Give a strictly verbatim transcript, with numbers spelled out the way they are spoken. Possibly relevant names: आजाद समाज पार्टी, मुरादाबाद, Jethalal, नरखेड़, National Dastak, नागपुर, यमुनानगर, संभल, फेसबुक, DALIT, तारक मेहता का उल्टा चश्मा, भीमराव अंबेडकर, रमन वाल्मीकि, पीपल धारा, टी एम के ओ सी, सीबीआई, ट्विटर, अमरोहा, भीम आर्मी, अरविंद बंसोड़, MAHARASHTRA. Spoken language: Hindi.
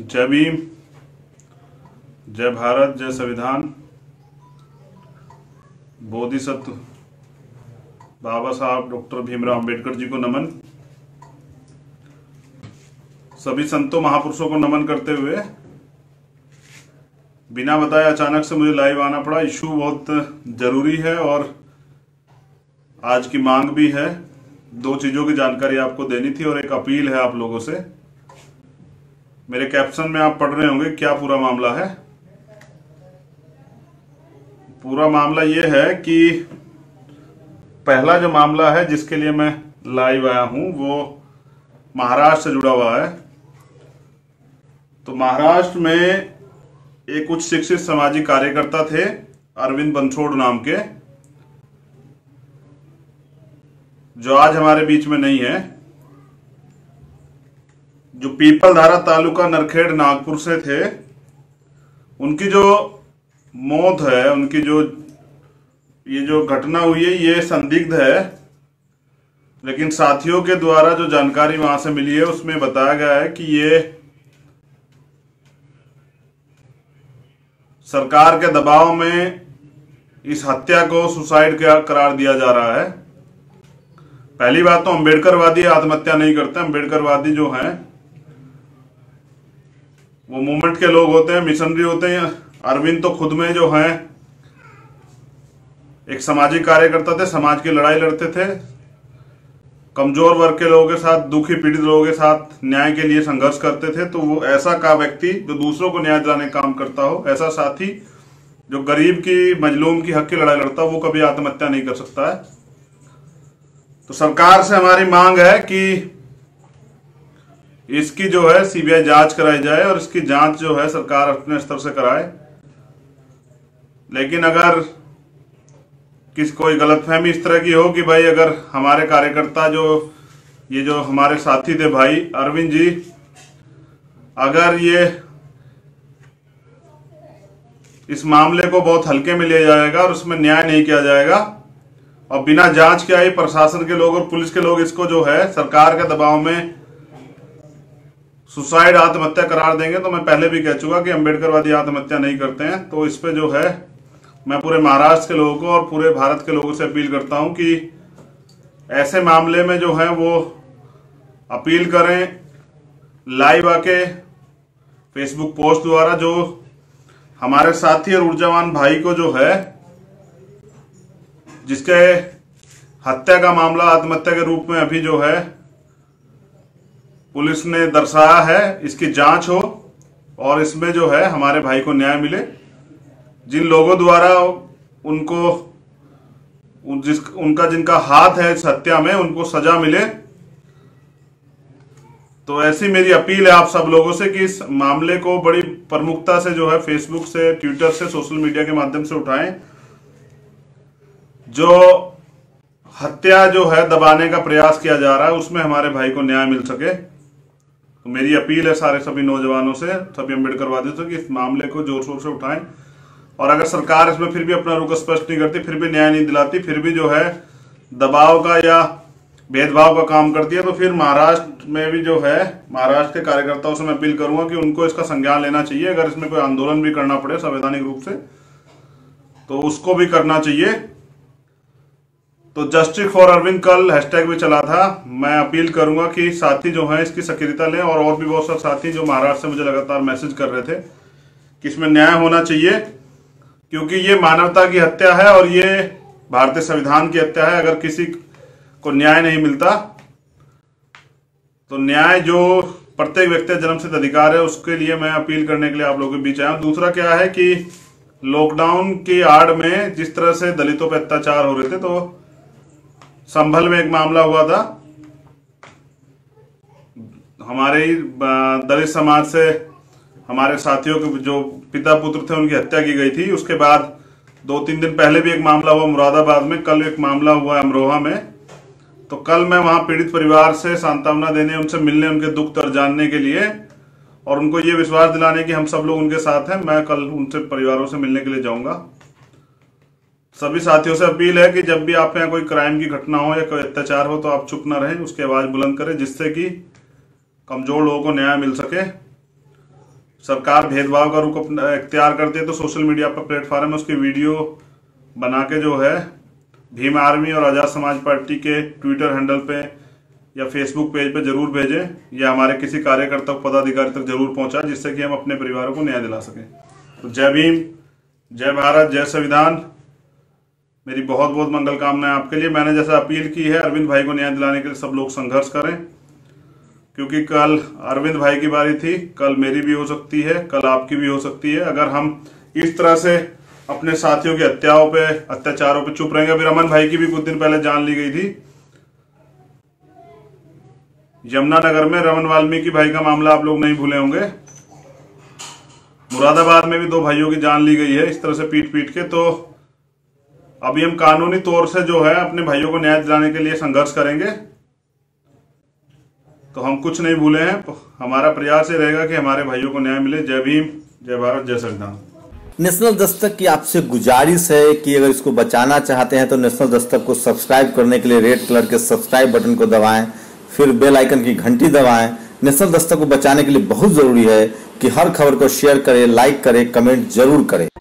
जय भीम, जय भारत, जय संविधान। बोधिसत्व बाबा साहब डॉक्टर भीमराव अंबेडकर जी को नमन। सभी संतों महापुरुषों को नमन करते हुए, बिना बताए अचानक से मुझे लाइव आना पड़ा। इशू बहुत जरूरी है और आज की मांग भी है। दो चीजों की जानकारी आपको देनी थी और एक अपील है आप लोगों से। मेरे कैप्शन में आप पढ़ रहे होंगे क्या पूरा मामला है। पूरा मामला यह है कि पहला जो मामला है जिसके लिए मैं लाइव आया हूं वो महाराष्ट्र से जुड़ा हुआ है। तो महाराष्ट्र में एक उच्च शिक्षित सामाजिक कार्यकर्ता थे अरविंद बंसोड़ नाम के, जो आज हमारे बीच में नहीं है, जो पीपल धारा तालुका नरखेड़ नागपुर से थे। उनकी जो मौत है, उनकी जो ये जो घटना हुई है ये संदिग्ध है, लेकिन साथियों के द्वारा जो जानकारी वहां से मिली है उसमें बताया गया है कि ये सरकार के दबाव में इस हत्या को सुसाइड का करार दिया जा रहा है। पहली बात तो अंबेडकरवादी आत्महत्या नहीं करते। अंबेडकरवादी जो हैं वो मूवमेंट के लोग होते हैं, मिशनरी होते हैं। अरविंद तो खुद में जो हैं एक सामाजिक कार्यकर्ता थे, समाज की लड़ाई लड़ते थे, कमजोर वर्ग के लोगों के साथ, दुखी पीड़ित लोगों के साथ न्याय के लिए संघर्ष करते थे। तो वो ऐसा का व्यक्ति जो दूसरों को न्याय दिलाने का काम करता हो, ऐसा साथी जो गरीब की, मजलूम की, हक की लड़ाई लड़ता हो, वो कभी आत्महत्या नहीं कर सकता है। तो सरकार से हमारी मांग है कि इसकी जो है सीबीआई जांच कराई जाए और इसकी जांच जो है सरकार अपने स्तर से कराए। लेकिन अगर किसी कोई गलतफहमी इस तरह की हो कि भाई अगर हमारे कार्यकर्ता जो ये जो हमारे साथी थे भाई अरविंद जी, अगर ये इस मामले को बहुत हल्के में लिया जाएगा और उसमें न्याय नहीं किया जाएगा और बिना जांच के आई प्रशासन के लोग और पुलिस के लोग इसको जो है सरकार के दबाव में सुसाइड आत्महत्या करार देंगे। तो मैं पहले भी कह चुका कि अंबेडकरवादी आत्महत्या नहीं करते हैं। तो इस पे जो है मैं पूरे महाराष्ट्र के लोगों को और पूरे भारत के लोगों से अपील करता हूं कि ऐसे मामले में जो है वो अपील करें, लाइव आके फेसबुक पोस्ट द्वारा जो हमारे साथी और ऊर्जावान भाई को जो है जिसके हत्या का मामला आत्महत्या के रूप में अभी जो है पुलिस ने दर्शाया है, इसकी जांच हो और इसमें जो है हमारे भाई को न्याय मिले। जिन लोगों द्वारा उनको जिस उनका जिनका हाथ है इस हत्या में उनको सजा मिले। तो ऐसी मेरी अपील है आप सब लोगों से कि इस मामले को बड़ी प्रमुखता से जो है फेसबुक से, ट्विटर से, सोशल मीडिया के माध्यम से उठाएं। जो हत्या जो है दबाने का प्रयास किया जा रहा है उसमें हमारे भाई को न्याय मिल सके। तो मेरी अपील है सारे सभी नौजवानों से, सभी अम्बेडकरवादियों से कि इस मामले को जोर शोर से उठाएं। और अगर सरकार इसमें फिर भी अपना रुख स्पष्ट नहीं करती, फिर भी न्याय नहीं दिलाती, फिर भी जो है दबाव का या भेदभाव का काम करती है, तो फिर महाराष्ट्र में भी जो है महाराष्ट्र के कार्यकर्ताओं से मैं अपील करूंगा कि उनको इसका संज्ञान लेना चाहिए। अगर इसमें कोई आंदोलन भी करना पड़े संवैधानिक रूप से तो उसको भी करना चाहिए। तो जस्टिस फॉर अरविंद कल हैशटैग भी चला था। मैं अपील करूंगा कि साथी जो हैं इसकी सक्रियता लें और और भी बहुत सारे साथी जो महाराष्ट्र से मुझे लगातार मैसेज कर रहे थे कि इसमें न्याय होना चाहिए, क्योंकि ये मानवता की हत्या है और ये भारतीय संविधान की हत्या है। अगर किसी को न्याय नहीं मिलता तो न्याय जो प्रत्येक व्यक्ति का जन्मसिद्ध अधिकार है, उसके लिए मैं अपील करने के लिए आप लोगों के बीच आया हूँ। दूसरा क्या है कि लॉकडाउन की आड़ में जिस तरह से दलितों पर अत्याचार हो रहे थे, तो संभल में एक मामला हुआ था। हमारे दलित समाज से हमारे साथियों के जो पिता पुत्र थे उनकी हत्या की गई थी। उसके बाद दो तीन दिन पहले भी एक मामला हुआ मुरादाबाद में, कल एक मामला हुआ अमरोहा में। तो कल मैं वहां पीड़ित परिवार से सांत्वना देने, उनसे मिलने, उनके दुख दर्द जानने के लिए और उनको ये विश्वास दिलाने कि हम सब लोग उनके साथ हैं, मैं कल उनसे परिवारों से मिलने के लिए जाऊंगा। सभी साथियों से अपील है कि जब भी आपके यहाँ कोई क्राइम की घटना हो या कोई अत्याचार हो तो आप चुप ना रहें, उसकी आवाज़ बुलंद करें, जिससे कि कमजोर लोगों को न्याय मिल सके। सरकार भेदभाव का रुख इख्तियार करती है तो सोशल मीडिया पर प्लेटफॉर्म है उसकी वीडियो बना के जो है भीम आर्मी और आजाद समाज पार्टी के ट्विटर हैंडल पे या फेसबुक पेज पे जरूर भेजें या हमारे किसी कार्यकर्ता पदाधिकारी तक जरूर पहुंचाएं, जिससे कि हम अपने परिवारों को न्याय दिला सकें। तो जय भीम, जय भारत, जय संविधान। मेरी बहुत बहुत मंगल कामनाएं आपके लिए। मैंने जैसा अपील की है अरविंद भाई को न्याय दिलाने के लिए सब लोग संघर्ष करें, क्योंकि कल अरविंद भाई की बारी थी, कल मेरी भी हो सकती है, कल आपकी भी हो सकती है। अगर हम इस तरह से अपने साथियों की हत्याओं पे, अत्याचारों पे चुप रहेंगे। अभी रमन भाई की भी कुछ दिन पहले जान ली गई थी यमुनानगर में, रमन वाल्मीकि भाई का मामला आप लोग नहीं भूले होंगे। मुरादाबाद में भी दो भाइयों की जान ली गई है इस तरह से पीट पीट के। तो अभी हम कानूनी तौर से जो है अपने भाइयों को न्याय दिलाने के लिए संघर्ष करेंगे। तो हम कुछ नहीं भूले हैं, हमारा प्रयास ये रहेगा कि हमारे भाइयों को न्याय मिले। जय भीम, जय भारत, जय संविधान। नेशनल दस्तक की आपसे गुजारिश है कि अगर इसको बचाना चाहते हैं तो नेशनल दस्तक को सब्सक्राइब करने के लिए रेड कलर के सब्सक्राइब बटन को दबाएं, फिर बेल आइकन की घंटी दबाएं। नेशनल दस्तक को बचाने के लिए बहुत जरूरी है कि हर खबर को शेयर करें, लाइक करें, कमेंट जरूर करें।